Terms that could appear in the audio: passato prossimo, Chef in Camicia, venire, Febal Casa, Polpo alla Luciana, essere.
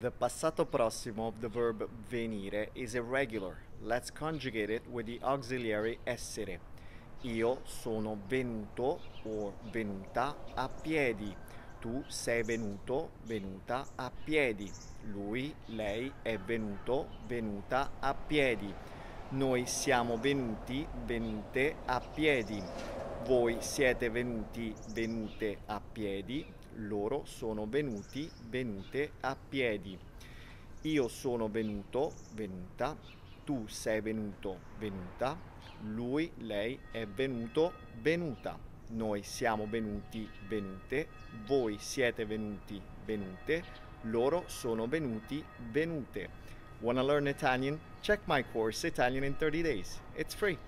The passato prossimo of the verb venire is irregular. Let's conjugate it with the auxiliary essere. Io sono venuto o venuta a piedi. Tu sei venuto, venuta a piedi. Lui, lei è venuto, venuta a piedi. Noi siamo venuti, venute a piedi. Voi siete venuti, venute a piedi. Loro sono venuti, venute a piedi. Io sono venuto, venuta. Tu sei venuto, venuta. Lui, lei è venuto, venuta. Noi siamo venuti, venute. Voi siete venuti, venute. Loro sono venuti, venute. Wanna learn Italian? Check my course Italian in 30 days. It's free.